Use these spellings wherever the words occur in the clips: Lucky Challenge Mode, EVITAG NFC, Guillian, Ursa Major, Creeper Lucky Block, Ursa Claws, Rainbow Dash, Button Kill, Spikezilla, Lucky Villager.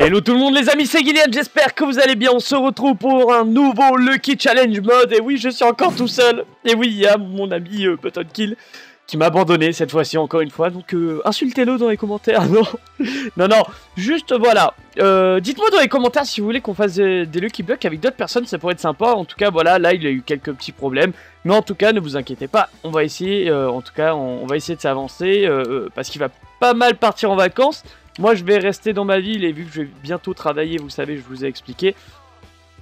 Hello tout le monde les amis, c'est Guillian, j'espère que vous allez bien. On se retrouve pour un nouveau Lucky Challenge Mode. Et oui, je suis encore tout seul. Et oui, il y a mon ami Button Kill qui m'a abandonné cette fois-ci encore une fois. Donc insultez-le dans les commentaires. Non, non, non, juste voilà. Dites-moi dans les commentaires si vous voulez qu'on fasse des Lucky Blocks avec d'autres personnes, ça pourrait être sympa. En tout cas, voilà, là il a eu quelques petits problèmes. Mais en tout cas, ne vous inquiétez pas, on va essayer. En tout cas, on va essayer de s'avancer parce qu'il va pas mal partir en vacances. Moi je vais rester dans ma ville et vu que je vais bientôt travailler, vous savez, je vous ai expliqué.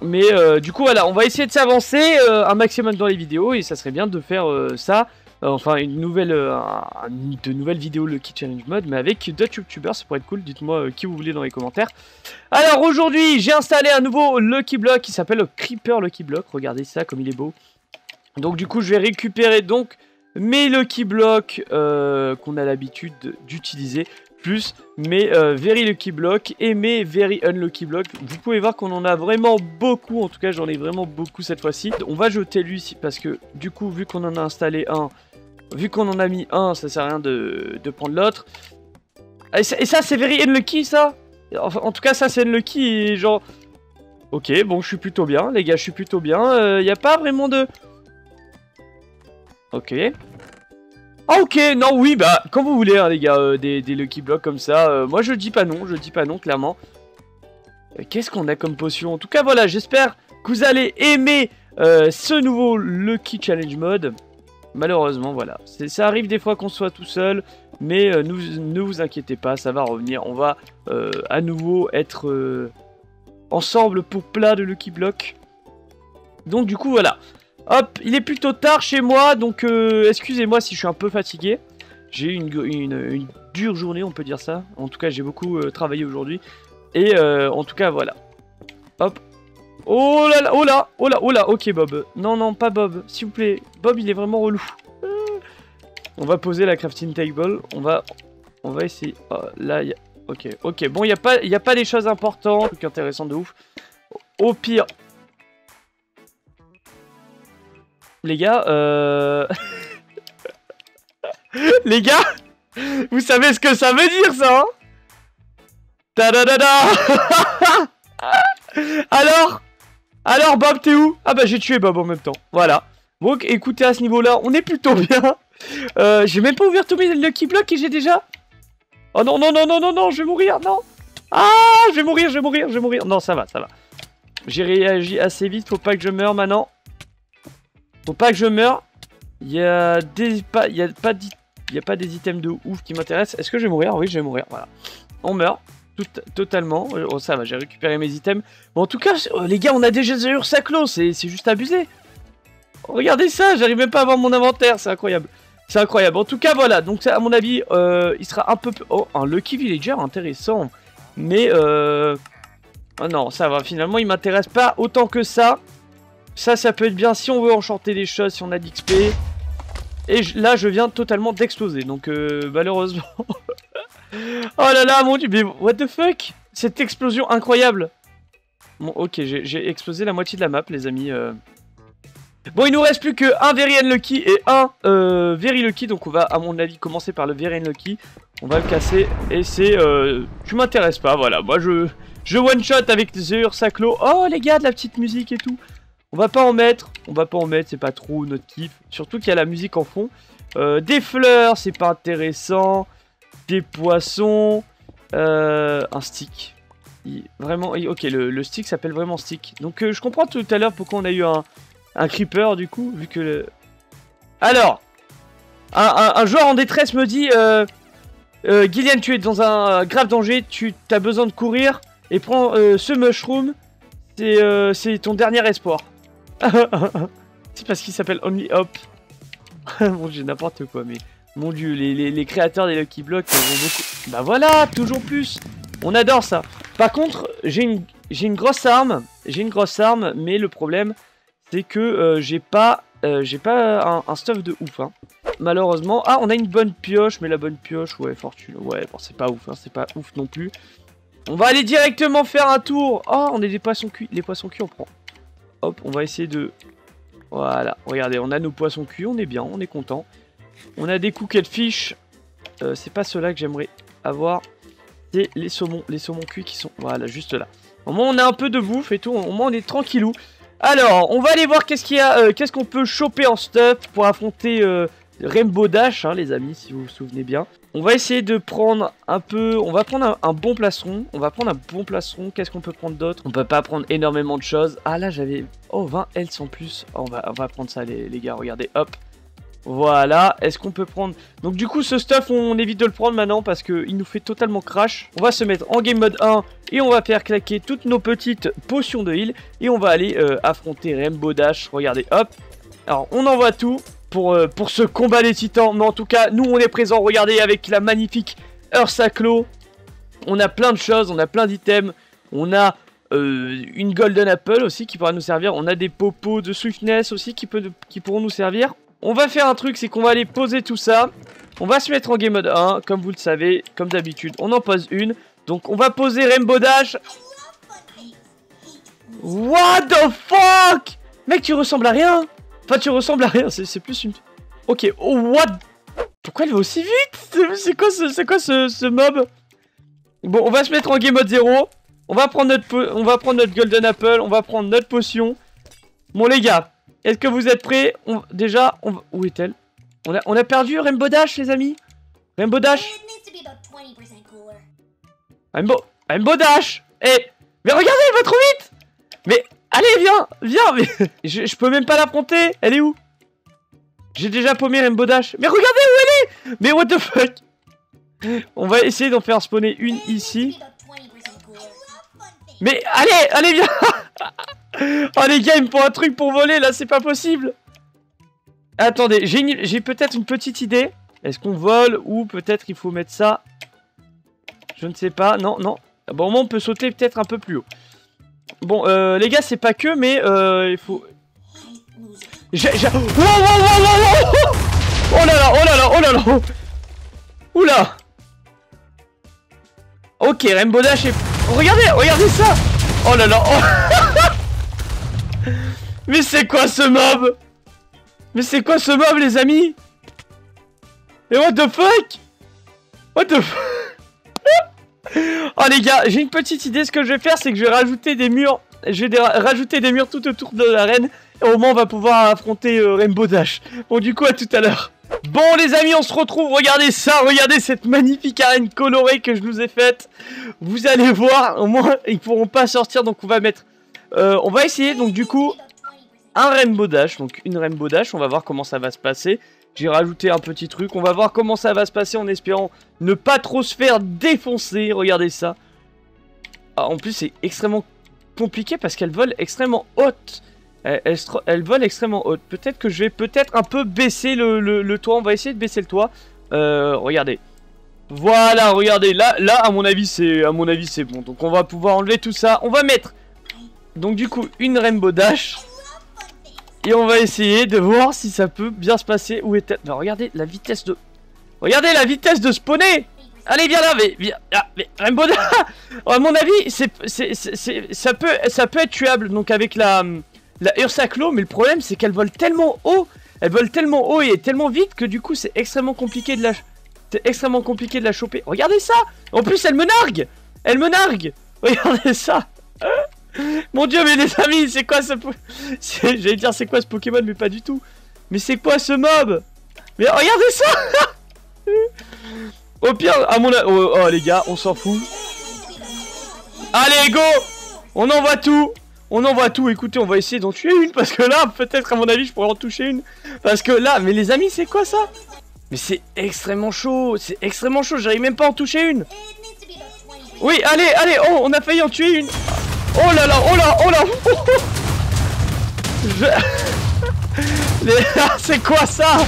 Mais du coup voilà, on va essayer de s'avancer un maximum dans les vidéos et ça serait bien de faire ça. Enfin de nouvelles vidéos Lucky Challenge Mode, mais avec d'autres youtubeurs, ça pourrait être cool. Dites-moi qui vous voulez dans les commentaires. Alors aujourd'hui j'ai installé un nouveau Lucky Block qui s'appelle Creeper Lucky Block. Regardez ça comme il est beau. Donc du coup je vais récupérer donc mes Lucky Blocks qu'on a l'habitude d'utiliser. Plus mes Very Lucky Block et mes Very Unlucky Block. Vous pouvez voir qu'on en a vraiment beaucoup. En tout cas j'en ai vraiment beaucoup cette fois-ci. On va jeter lui parce que du coup vu qu'on en a installé un, vu qu'on en a mis un, ça sert à rien de prendre l'autre. Et ça c'est Very Unlucky ça. Enfin, en tout cas ça c'est Unlucky et genre... Ok bon je suis plutôt bien les gars, je suis plutôt bien. Y a pas vraiment de... Ok. Ah ok, non, oui, bah, quand vous voulez, hein, les gars, des Lucky Blocks comme ça. Moi, je dis pas non, clairement. Qu'est-ce qu'on a comme potion? En tout cas, voilà, j'espère que vous allez aimer ce nouveau Lucky Challenge Mode. Malheureusement, voilà, ça arrive des fois qu'on soit tout seul, mais ne vous inquiétez pas, ça va revenir. On va à nouveau être ensemble pour plein de Lucky Blocks. Donc, du coup, voilà. Hop, il est plutôt tard chez moi, donc excusez-moi si je suis un peu fatigué. J'ai eu une dure journée, on peut dire ça. En tout cas, j'ai beaucoup travaillé aujourd'hui. Et en tout cas, voilà. Hop. Oh là là, oh là, oh là, oh là. Ok, Bob. Non, non, pas Bob. S'il vous plaît. Bob, il est vraiment relou. On va poser la crafting table. On va essayer. Oh, là, y a... Ok, ok. Bon, il n'y a pas des choses importantes, trucs intéressants de ouf. Au pire... Les gars, les gars, vous savez ce que ça veut dire ça hein? Ta-da-da-da. Alors Bob, t'es où? Ah bah j'ai tué Bob en même temps, voilà. Donc écoutez, à ce niveau-là, on est plutôt bien. J'ai même pas ouvert tous mes Lucky Blocks et j'ai déjà... Oh non, non, non, non, non, non, je vais mourir, non. Ah, je vais mourir. Non, ça va, ça va. J'ai réagi assez vite, faut pas que je meure maintenant. Faut pas que je meure. Il y a pas des items de ouf qui m'intéressent. Est-ce que je vais mourir? Oui, je vais mourir. Voilà. On meurt. Totalement. Oh, ça va, j'ai récupéré mes items. Bon, en tout cas, les gars, on a déjà des Ursa Claws. C'est juste abusé. Regardez ça, j'arrive même pas à avoir mon inventaire. C'est incroyable. C'est incroyable. En tout cas, voilà. Donc, ça, à mon avis, il sera un peu... Oh, un Lucky Villager, intéressant. Mais... Oh non, ça va. Finalement, il m'intéresse pas autant que ça. Ça peut être bien si on veut enchanter des choses, si on a de l'XP. Et là, je viens totalement d'exploser. Donc, malheureusement... oh là là, mon dieu, mais what the fuck? Cette explosion incroyable. Bon, ok, j'ai explosé la moitié de la map, les amis. Bon, il nous reste plus que un Very Unlucky et un Very Lucky. Donc, on va, à mon avis, commencer par le Very Unlucky. On va le casser. Et c'est... tu m'intéresses pas, voilà. Moi, je one-shot avec The Ursa Claw. Oh, les gars, de la petite musique et tout. On va pas en mettre, c'est pas trop notre kiff. Surtout qu'il y a la musique en fond. Des fleurs, c'est pas intéressant. Des poissons. Un stick. Vraiment, ok, le stick s'appelle vraiment stick. Donc je comprends tout à l'heure pourquoi on a eu un creeper du coup, vu que... Le... Alors, un joueur en détresse me dit... Guillian, tu es dans un grave danger, tu as besoin de courir. Et prends ce mushroom, c'est ton dernier espoir. C'est parce qu'il s'appelle Only Hop. Mon dieu, n'importe quoi, mais... Mon dieu, les créateurs des Lucky Blocks, ils ont beaucoup... Bah voilà, toujours plus. On adore ça. Par contre, j'ai une grosse arme. Mais le problème, c'est que j'ai pas un stuff de ouf. Hein. Malheureusement... Ah, on a une bonne pioche, mais la bonne pioche, ouais, fortune. Ouais, bon, c'est pas ouf, hein, c'est pas ouf non plus. On va aller directement faire un tour. Oh, on est des poissons cuits. Les poissons cuits, on prend. Hop, on va essayer de... Voilà, regardez, on a nos poissons cuits, on est bien, on est content. On a des cooked fish. C'est pas ceux-là que j'aimerais avoir. c'est les saumons cuits qui sont, voilà, juste là. Au moins on a un peu de bouffe et tout, au moins on est tranquillou. Alors, on va aller voir qu'est-ce qu'il y a, qu'est-ce qu'on peut choper en stuff pour affronter Rainbow Dash, hein, les amis, si vous vous souvenez bien. On va essayer de prendre un peu, on va prendre un bon placeron, qu'est-ce qu'on peut prendre d'autre? On peut pas prendre énormément de choses. Ah là j'avais, oh 20 health en plus, oh, on va prendre ça les gars, regardez, hop. Voilà, est-ce qu'on peut prendre... Donc du coup ce stuff on évite de le prendre maintenant parce qu'il nous fait totalement crash. On va se mettre en game mode 1 et on va faire claquer toutes nos petites potions de heal. Et on va aller affronter Rainbow Dash, regardez, hop. Alors on envoie tout pour ce combat des titans. Mais en tout cas nous on est présents, regardez, avec la magnifique Ursa Claws. On a plein de choses, on a plein d'items, on a... une golden apple aussi qui pourra nous servir. On a des popos de swiftness aussi qui pourront nous servir. On va faire un truc, c'est qu'on va aller poser tout ça. On va se mettre en game mode 1, comme vous le savez, comme d'habitude, on en pose une. Donc on va poser Rainbow Dash. What the fuck? Mec, tu ressembles à rien. Enfin, tu ressembles à rien, c'est plus une... Ok, oh, what? Pourquoi elle va aussi vite? C'est quoi, ce mob? Bon, on va se mettre en game mode 0. On va prendre notre golden apple, on va prendre notre potion. Bon, les gars... Est-ce que vous êtes prêts? Où est-elle? On a perdu Rainbow Dash, les amis. Rainbow Dash. Rainbow Dash. Eh, mais regardez, elle va trop vite. Mais allez, viens. Mais je peux même pas l'affronter. Elle est où? J'ai déjà paumé Rainbow Dash. Mais regardez où elle est. Mais what the fuck. On va essayer d'en faire spawner une ici. Mais allez, viens. Oh les gars, il me faut un truc pour voler, là c'est pas possible. Attendez, j'ai peut-être une petite idée. Est-ce qu'on vole ou peut-être il faut mettre ça? Je ne sais pas, non. Bon, au moins on peut sauter peut-être un peu plus haut. Bon, les gars, c'est pas que, mais il faut... Oh là là. Oula. Ok, Rainbow Dash est... Regardez ça. Oh là là, oh. Mais c'est quoi ce mob? Les amis? Mais what the fuck? Oh les gars, j'ai une petite idée. Ce que je vais faire, c'est que je vais rajouter des murs. Tout autour de l'arène. Et au moins on va pouvoir affronter Rainbow Dash. Bon, du coup, à tout à l'heure. Bon les amis, on se retrouve, regardez ça, regardez cette magnifique arène colorée que je nous ai faite. Vous allez voir, au moins ils pourront pas sortir, donc on va mettre... on va essayer donc du coup un Rainbow Dash, on va voir comment ça va se passer. J'ai rajouté un petit truc, on va voir comment ça va se passer en espérant ne pas trop se faire défoncer, regardez ça. Ah, en plus c'est extrêmement compliqué parce qu'elle vole extrêmement haute. Elle vole extrêmement haute. Peut-être que je vais un peu baisser le toit. On va essayer de baisser le toit. Regardez. Voilà, regardez. Là à mon avis, c'est bon. Donc, on va pouvoir enlever tout ça. On va mettre, donc du coup, une Rainbow Dash. Et on va essayer de voir si ça peut bien se passer. Où est-elle? Ben, regardez la vitesse de... spawner. Allez, viens là, mais Rainbow Dash. À mon avis, ça peut être tuable. Donc, avec la Ursa Claws, mais le problème c'est qu'elle vole tellement haut, et tellement vite que du coup c'est extrêmement compliqué de la choper. Regardez ça. En plus elle me nargue. Regardez ça. Mon dieu, mais les amis, c'est quoi ce... J'allais dire c'est quoi ce Pokémon, mais pas du tout. Mais c'est quoi ce mob? Mais regardez ça. Au pire, à mon... Oh les gars, on s'en fout. Allez, go. On envoie tout. Écoutez, on va essayer d'en tuer une, parce que là, peut-être, à mon avis, je pourrais en toucher une. Parce que là, mais les amis, c'est quoi ça? Mais c'est extrêmement chaud, j'arrive même pas à en toucher une. Oui, allez, oh, on a failli en tuer une. Oh là là, c'est quoi ça?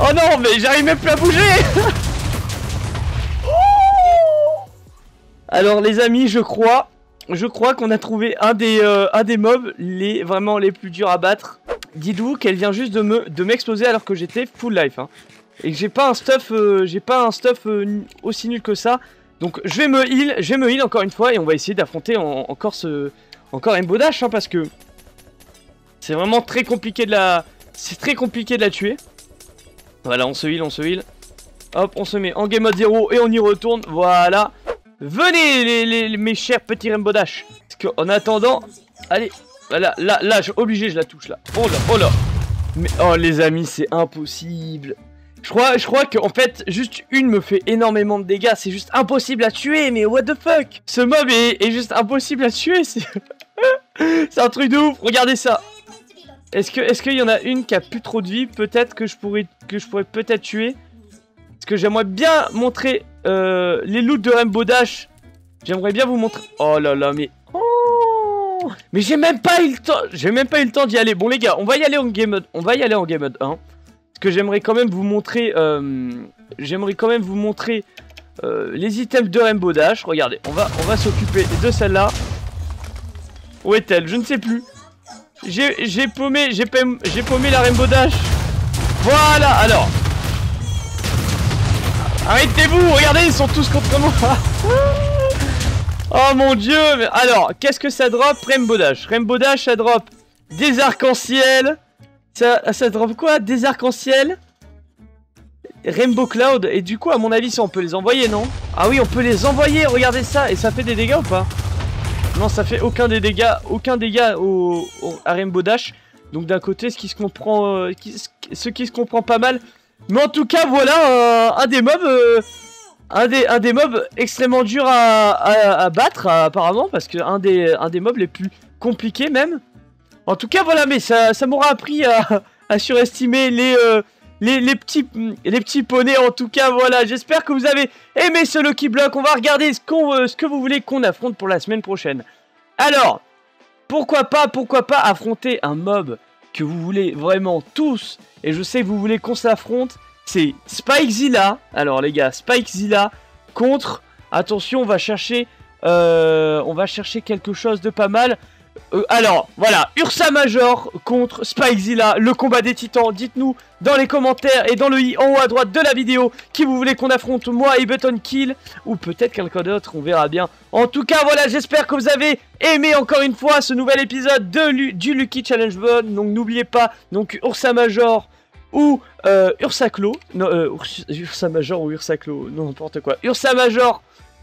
Oh non, mais j'arrive même plus à bouger. Alors, les amis, je crois qu'on a trouvé un des mobs vraiment les plus durs à battre. Dites-vous qu'elle vient juste de m'exploser alors que j'étais full life, hein. Et que j'ai pas un stuff, aussi nul que ça. Donc je vais me heal, encore une fois, et on va essayer d'affronter encore Rainbow Dash, hein, parce que c'est vraiment très compliqué de la tuer. Voilà, on se heal. Hop, on se met en game mode 0 et on y retourne. Voilà. Venez mes chers petits Rainbow Dash. Parce qu'en attendant, allez, voilà, là, je suis obligé, je la touche là. Oh là, oh là. Mais oh les amis, c'est impossible. Je crois que en fait juste une me fait énormément de dégâts. C'est juste impossible à tuer. Mais what the fuck. Ce mob est juste impossible à tuer. C'est un truc de ouf. Regardez ça. Est-ce qu'il y en a une qui a plus trop de vie? Peut-être que je pourrais peut-être tuer. Parce que j'aimerais bien montrer les loots de Rainbow Dash. J'aimerais bien vous montrer. Oh là là, mais oh, mais j'ai même pas eu le temps. J'ai même pas eu le temps d'y aller. Bon les gars, on va y aller en game mode. On va y aller en game mode 1. Parce que j'aimerais quand même vous montrer. Les items de Rainbow Dash. Regardez, on va s'occuper de celle-là. Où est-elle? Je ne sais plus. J'ai paumé la Rainbow Dash. Voilà, alors. Arrêtez-vous, regardez, ils sont tous contre moi. Oh mon dieu, mais alors, qu'est-ce que ça drop Rainbow Dash? Rainbow Dash, ça drop des arcs-en-ciel. Ça drop quoi? Des arcs-en-ciel. Rainbow Cloud. Et du coup, à mon avis, ça, on peut les envoyer, non? Ah oui, on peut les envoyer, regardez ça. Et ça fait des dégâts ou pas? Non, ça fait aucun dégât à Rainbow Dash. Donc d'un côté, ce qui se comprend pas mal. Mais en tout cas, voilà un des mobs extrêmement durs à battre apparemment, parce que un des mobs les plus compliqués même. En tout cas, voilà. Mais ça m'aura appris à surestimer les petits poneys. En tout cas, voilà, j'espère que vous avez aimé ce Lucky Block. On va regarder ce que vous voulez qu'on affronte pour la semaine prochaine. Alors, pourquoi pas affronter un mob que vous voulez vraiment tous. Et je sais que vous voulez qu'on s'affronte. C'est Spikezilla. Alors les gars, Spikezilla contre... Attention, on va chercher quelque chose de pas mal. Alors, voilà, Ursa Major contre Spikezilla, le combat des titans. Dites-nous dans les commentaires et dans le i en haut à droite de la vidéo qui vous voulez qu'on affronte, moi et Button Kill, ou peut-être quelqu'un d'autre, on verra bien. En tout cas, voilà, j'espère que vous avez aimé encore une fois ce nouvel épisode du Lucky Challenge Mode. Donc n'oubliez pas, donc Ursa Major ou Ursa Claws, non, Ursa Major ou Ursa Claws, non, n'importe quoi, Ursa Major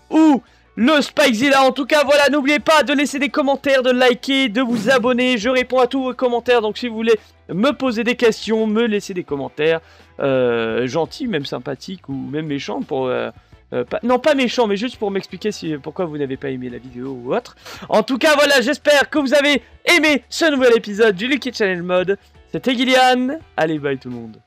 ou... le Spikezilla. En tout cas, voilà, n'oubliez pas de laisser des commentaires, de liker, de vous abonner. Je réponds à tous vos commentaires, donc si vous voulez me poser des questions, me laisser des commentaires gentils, même sympathiques ou même méchants. Pour, non, pas méchants, mais juste pour m'expliquer pourquoi vous n'avez pas aimé la vidéo ou autre. En tout cas, voilà, j'espère que vous avez aimé ce nouvel épisode du Lucky Challenge Mode. C'était Guillian. Allez, bye tout le monde.